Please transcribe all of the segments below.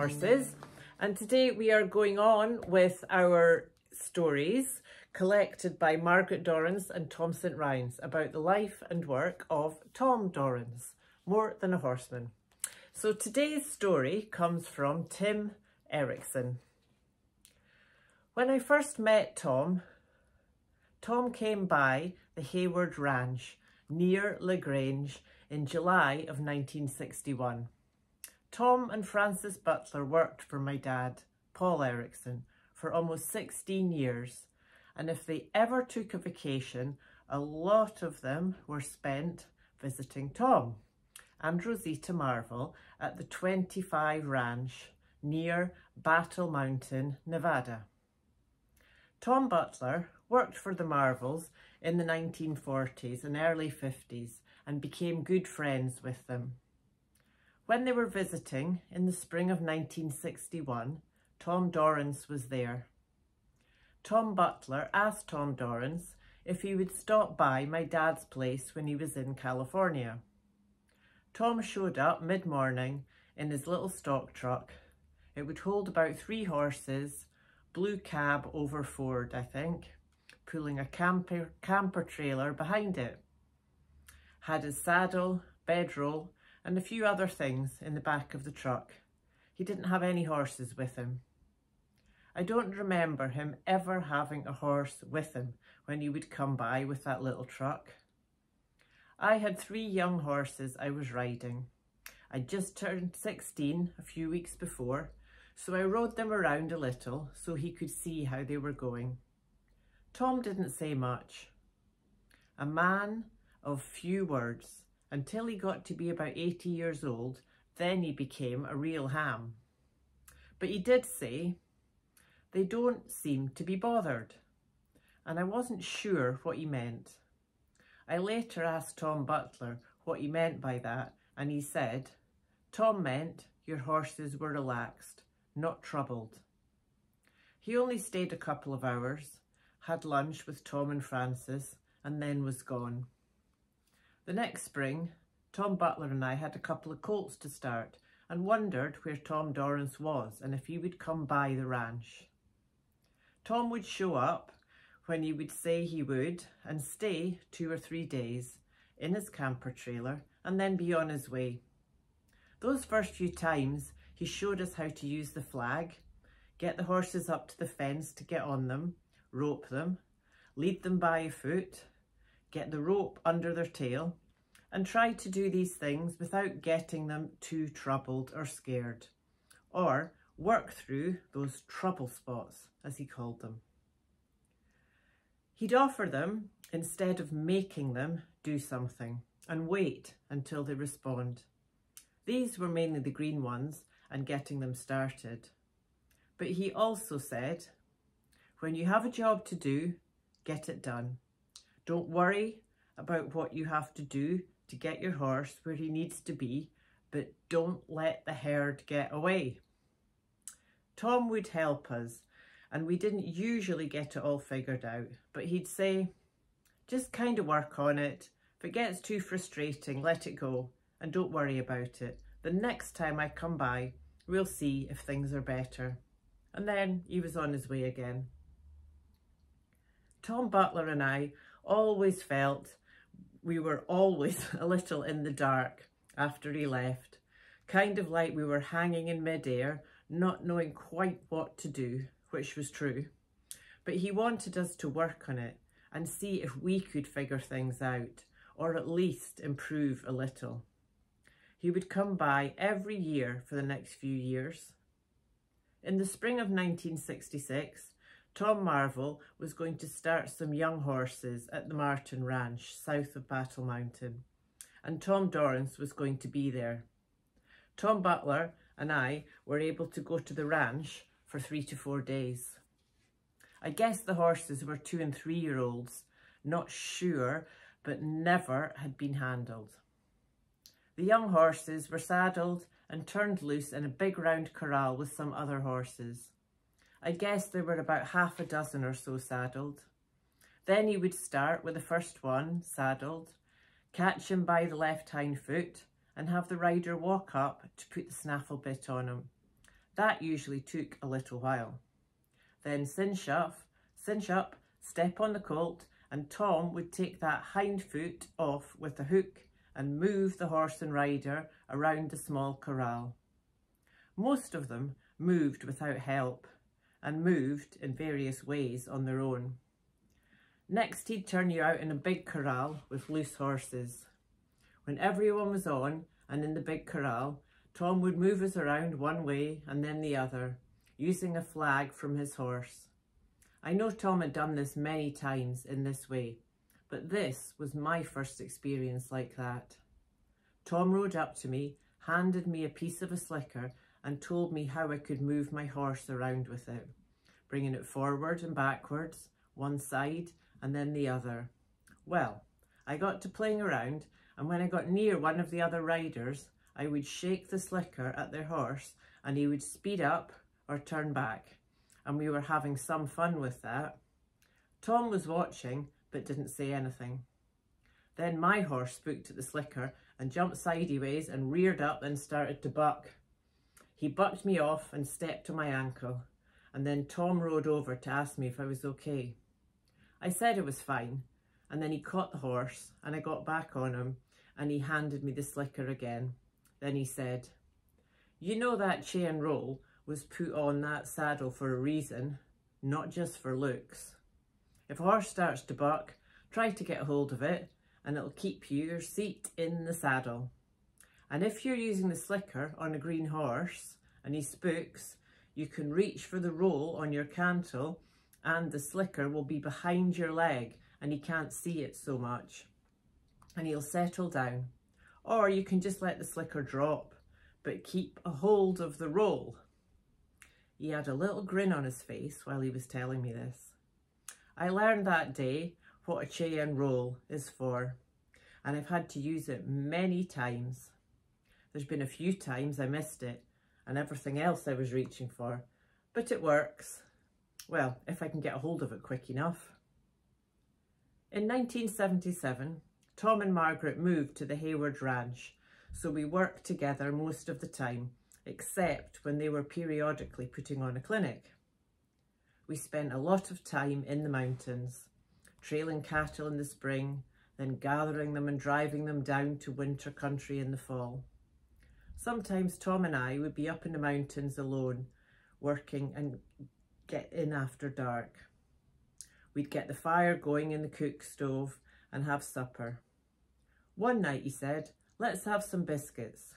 horses. And today we are going on with our stories collected by Margaret Dorrance and John Saint Ryan about the life and work of Tom Dorrance, more than a horseman. So today's story comes from Tim Erickson. When I first met Tom, Tom came by the Hayward Ranch near La Grange in July of 1961. Tom and Frances Butler worked for my dad, Paul Erickson, for almost 16 years, and if they ever took a vacation, a lot of them were spent visiting Tom and Rosita Marvel at the 25 Ranch near Battle Mountain, Nevada. Tom Butler worked for the Marvels in the 1940s and early 50s and became good friends with them. When they were visiting in the spring of 1961, Tom Dorrance was there. Tom Butler asked Tom Dorrance if he would stop by my dad's place when he was in California. Tom showed up mid-morning in his little stock truck. It would hold about 3 horses, blue cab over Ford, I think, pulling a camper trailer behind it. Had his saddle, bedroll, and a few other things in the back of the truck. He didn't have any horses with him. I don't remember him ever having a horse with him when he would come by with that little truck. I had 3 young horses I was riding. I just turned 16 a few weeks before, so I rode them around a little so he could see how they were going. Tom didn't say much. A man of few words, until he got to be about 80 years old, then he became a real ham. But he did say, "They don't seem to be bothered," and I wasn't sure what he meant. I later asked Tom Butler what he meant by that, and he said, "Tom meant your horses were relaxed, not troubled." He only stayed a couple of hours, had lunch with Tom and Frances, and then was gone. The next spring, Tom Butler and I had a couple of colts to start and wondered where Tom Dorrance was and if he would come by the ranch. Tom would show up when he would say he would and stay 2 or 3 days in his camper trailer and then be on his way. Those first few times, he showed us how to use the flag, get the horses up to the fence to get on them, rope them, lead them by a foot, get the rope under their tail, and try to do these things without getting them too troubled or scared, or work through those trouble spots, as he called them. He'd offer them, instead of making them do something, and wait until they respond. These were mainly the green ones and getting them started. But he also said, "When you have a job to do, get it done. Don't worry about what you have to do to get your horse where he needs to be, but don't let the herd get away." Tom would help us, and we didn't usually get it all figured out, but he'd say, "Just kind of work on it. If it gets too frustrating, let it go, and don't worry about it. The next time I come by, we'll see if things are better." And then he was on his way again. Tom Butler and I always felt we were always a little in the dark after he left, kind of like we were hanging in midair, not knowing quite what to do, which was true. But he wanted us to work on it and see if we could figure things out, or at least improve a little. He would come by every year for the next few years. In the spring of 1966, Tom Marvel was going to start some young horses at the Martin Ranch, south of Battle Mountain, and Tom Dorrance was going to be there. Tom Butler and I were able to go to the ranch for 3 to 4 days. I guess the horses were 2- and 3-year-olds, not sure, but never had been handled. The young horses were saddled and turned loose in a big round corral with some other horses. I guess there were about half a dozen or so saddled. Then he would start with the first one saddled, catch him by the left hind foot and have the rider walk up to put the snaffle bit on him. That usually took a little while. Then cinch up, step on the colt, and Tom would take that hind foot off with a hook and move the horse and rider around the small corral. Most of them moved without help and moved in various ways on their own. Next, he'd turn you out in a big corral with loose horses. When everyone was on and in the big corral, Tom would move us around one way and then the other, using a flag from his horse. I know Tom had done this many times in this way, but this was my first experience like that. Tom rode up to me, handed me a piece of a slicker and told me how I could move my horse around with it, bringing it forward and backwards, one side and then the other. Well, I got to playing around, and when I got near one of the other riders, I would shake the slicker at their horse and he would speed up or turn back. And we were having some fun with that. Tom was watching, but didn't say anything. Then my horse spooked at the slicker and jumped sideways and reared up and started to buck. He bucked me off and stepped to my ankle. And then Tom rode over to ask me if I was okay. I said it was fine. And then he caught the horse and I got back on him and he handed me the slicker again. Then he said, "You know that Cheyenne roll was put on that saddle for a reason, not just for looks. If a horse starts to buck, try to get hold of it and it'll keep your seat in the saddle. And if you're using the slicker on a green horse and he spooks, you can reach for the roll on your cantle and the slicker will be behind your leg and he can't see it so much and he'll settle down. Or you can just let the slicker drop, but keep a hold of the roll." He had a little grin on his face while he was telling me this. I learned that day what a Cheyenne roll is for, and I've had to use it many times. There's been a few times I missed it and everything else I was reaching for, but it works. Well, if I can get a hold of it quick enough. In 1977, Tom and Margaret moved to the Hayward Ranch, so we worked together most of the time, except when they were periodically putting on a clinic. We spent a lot of time in the mountains, trailing cattle in the spring, then gathering them and driving them down to winter country in the fall. Sometimes Tom and I would be up in the mountains alone, working and get in after dark. We'd get the fire going in the cook stove and have supper. One night he said, "Let's have some biscuits."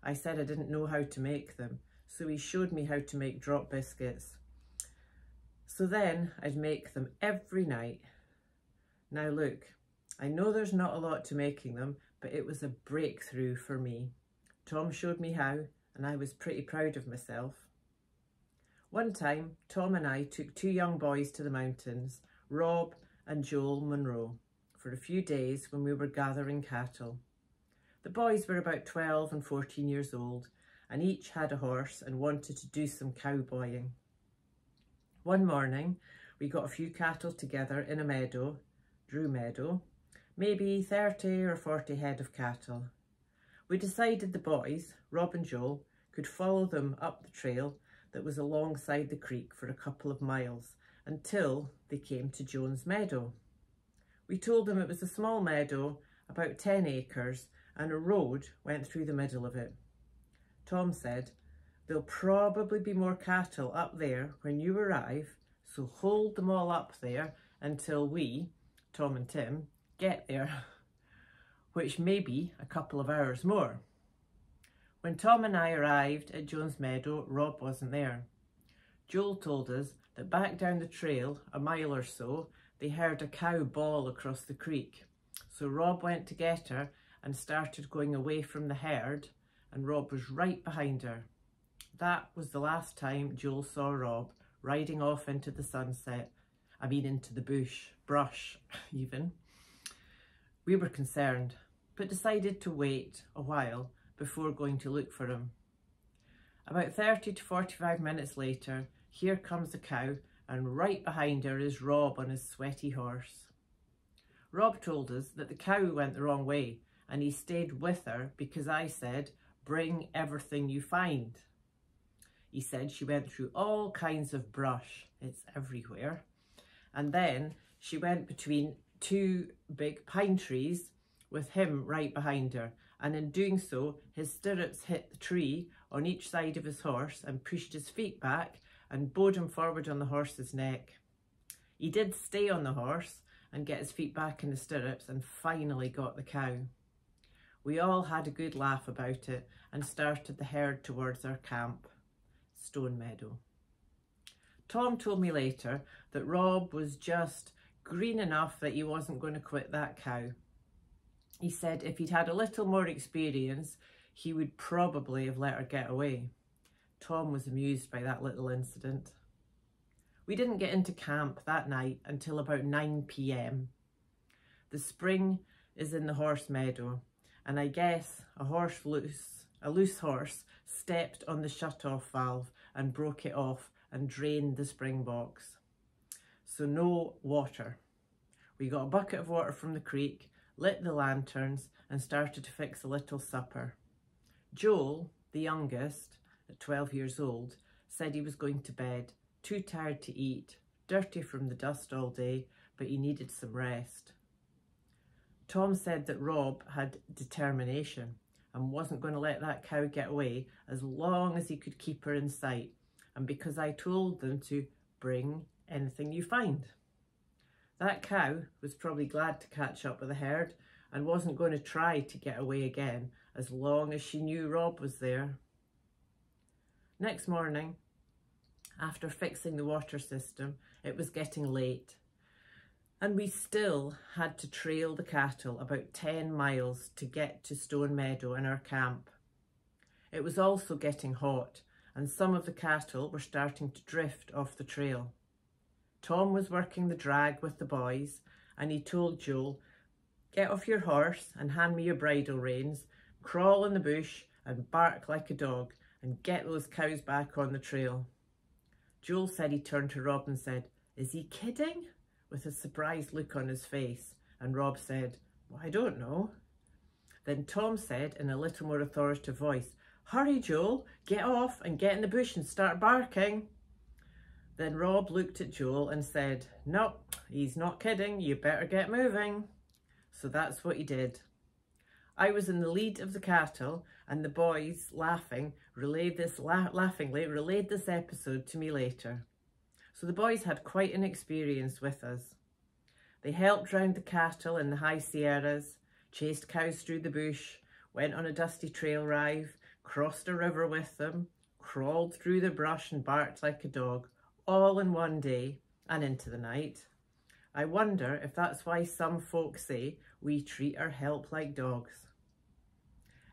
I said I didn't know how to make them, so he showed me how to make drop biscuits. So then I'd make them every night. Now look, I know there's not a lot to making them, but it was a breakthrough for me. Tom showed me how, and I was pretty proud of myself. One time, Tom and I took two young boys to the mountains, Rob and Joel Munro, for a few days when we were gathering cattle. The boys were about 12 and 14 years old, and each had a horse and wanted to do some cowboying. One morning, we got a few cattle together in a meadow, Drew Meadow, maybe 30 or 40 head of cattle. We decided the boys, Rob and Joel, could follow them up the trail that was alongside the creek for a couple of miles until they came to Jones Meadow. We told them it was a small meadow, about 10 acres, and a road went through the middle of it. Tom said, "There'll probably be more cattle up there when you arrive, so hold them all up there until we, Tom and Tim, get there," which may be a couple of hours more. When Tom and I arrived at Jones Meadow, Rob wasn't there. Joel told us that back down the trail, a mile or so, they heard a cow bawl across the creek. So Rob went to get her and started going away from the herd, and Rob was right behind her. That was the last time Joel saw Rob, riding off into the sunset, into the brush even. We were concerned, but decided to wait a while before going to look for him. About 30 to 45 minutes later, here comes the cow, and right behind her is Rob on his sweaty horse. Rob told us that the cow went the wrong way, and he stayed with her because I said, "Bring everything you find." He said she went through all kinds of brush, it's everywhere, and then she went between two big pine trees with him right behind her, and in doing so his stirrups hit the tree on each side of his horse and pushed his feet back and bowed him forward on the horse's neck. He did stay on the horse and get his feet back in the stirrups and finally got the cow. We all had a good laugh about it and started the herd towards our camp, Stone Meadow. Tom told me later that Rob was just green enough that he wasn't going to quit that cow. He said if he'd had a little more experience, he would probably have let her get away. Tom was amused by that little incident. We didn't get into camp that night until about 9 p.m. The spring is in the horse meadow, and I guess a loose horse stepped on the shut-off valve and broke it off and drained the spring box. So no water. We got a bucket of water from the creek, lit the lanterns and started to fix a little supper. Joel, the youngest, at 12 years old, said he was going to bed, too tired to eat, dirty from the dust all day, but he needed some rest. Tom said that Rob had determination and wasn't going to let that cow get away as long as he could keep her in sight, and because I told them to bring anything you find. That cow was probably glad to catch up with the herd and wasn't going to try to get away again as long as she knew Rob was there. Next morning, after fixing the water system, it was getting late and we still had to trail the cattle about 10 miles to get to Stone Meadow and our camp. It was also getting hot and some of the cattle were starting to drift off the trail. Tom was working the drag with the boys and he told Joel, "Get off your horse and hand me your bridle reins, crawl in the bush and bark like a dog and get those cows back on the trail." Joel said he turned to Rob and said, "Is he kidding?" with a surprised look on his face. And Rob said, "Well, I don't know." Then Tom said in a little more authoritative voice, "Hurry, Joel, get off and get in the bush and start barking." Then Rob looked at Joel and said, "Nope, he's not kidding. You better get moving." So that's what he did. I was in the lead of the cattle and the boys laughingly relayed this episode to me later. So the boys had quite an experience with us. They helped round the cattle in the high Sierras, chased cows through the bush, went on a dusty trail ride, crossed a river with them, crawled through the brush and barked like a dog, all in one day and into the night. I wonder if that's why some folks say we treat our help like dogs.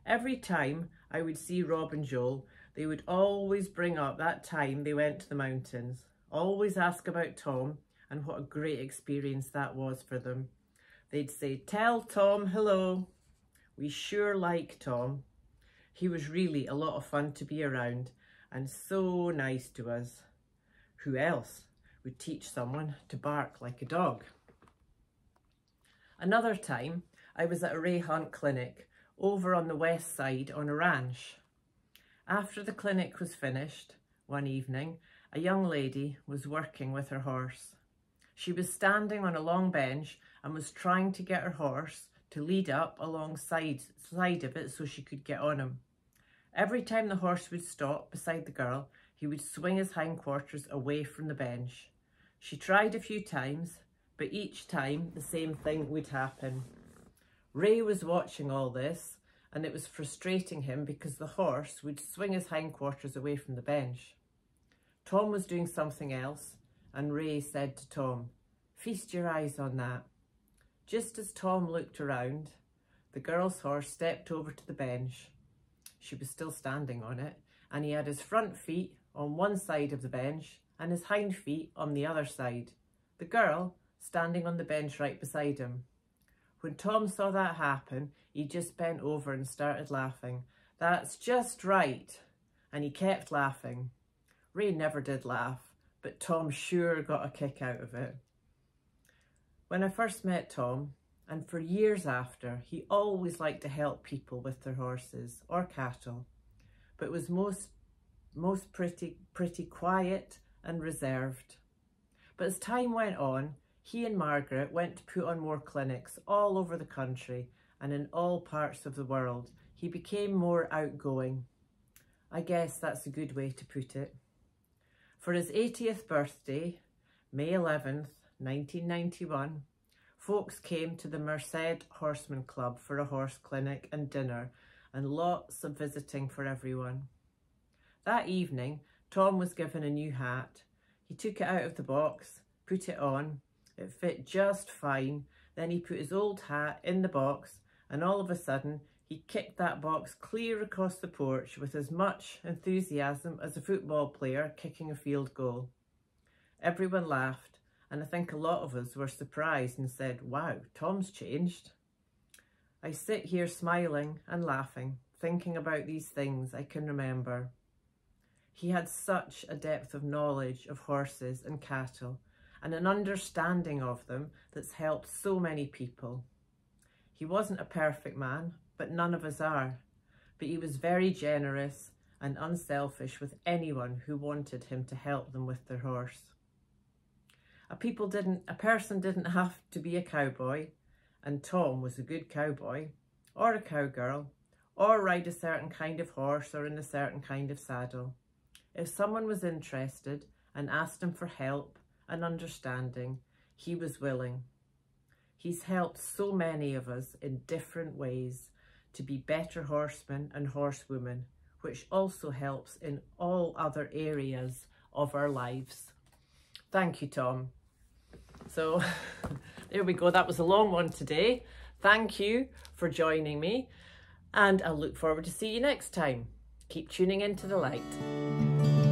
Every time I would see Rob and Joel, they would always bring up that time they went to the mountains, always ask about Tom and what a great experience that was for them. They'd say, "Tell Tom hello. We sure like Tom. He was really a lot of fun to be around and so nice to us." Who else would teach someone to bark like a dog? Another time, I was at a Ray Hunt clinic over on the west side on a ranch. After the clinic was finished one evening, a young lady was working with her horse. She was standing on a long bench and was trying to get her horse to lead up alongside of it so she could get on him. Every time the horse would stop beside the girl, he would swing his hindquarters away from the bench. She tried a few times, but each time the same thing would happen. Ray was watching all this, and it was frustrating him because the horse would swing his hindquarters away from the bench. Tom was doing something else, and Ray said to Tom, "Feast your eyes on that." Just as Tom looked around, the girl's horse stepped over to the bench. She was still standing on it, and he had his front feet on one side of the bench and his hind feet on the other side, the girl standing on the bench right beside him. When Tom saw that happen, he just bent over and started laughing. "That's just right." And he kept laughing. Ray never did laugh, but Tom sure got a kick out of it. When I first met Tom, and for years after, he always liked to help people with their horses or cattle, but was most most pretty quiet and reserved. But as time went on, he and Margaret went to put on more clinics all over the country and in all parts of the world. He became more outgoing. I guess that's a good way to put it. For his 80th birthday, May 11th, 1991, folks came to the Merced Horseman Club for a horse clinic and dinner, and lots of visiting for everyone. That evening, Tom was given a new hat. He took it out of the box, put it on. It fit just fine. Then he put his old hat in the box, and all of a sudden, he kicked that box clear across the porch with as much enthusiasm as a football player kicking a field goal. Everyone laughed, and I think a lot of us were surprised and said, wow, Tom's changed. I sit here smiling and laughing, thinking about these things I can remember. He had such a depth of knowledge of horses and cattle, and an understanding of them that's helped so many people. He wasn't a perfect man, but none of us are. But he was very generous and unselfish with anyone who wanted him to help them with their horse. A person didn't have to be a cowboy, and Tom was a good cowboy, or a cowgirl, or ride a certain kind of horse or in a certain kind of saddle. If someone was interested and asked him for help and understanding, he was willing. He's helped so many of us in different ways to be better horsemen and horsewomen, which also helps in all other areas of our lives. Thank you, Tom. So there we go. That was a long one today. Thank you for joining me, and I look forward to see you next time. Keep tuning into the light.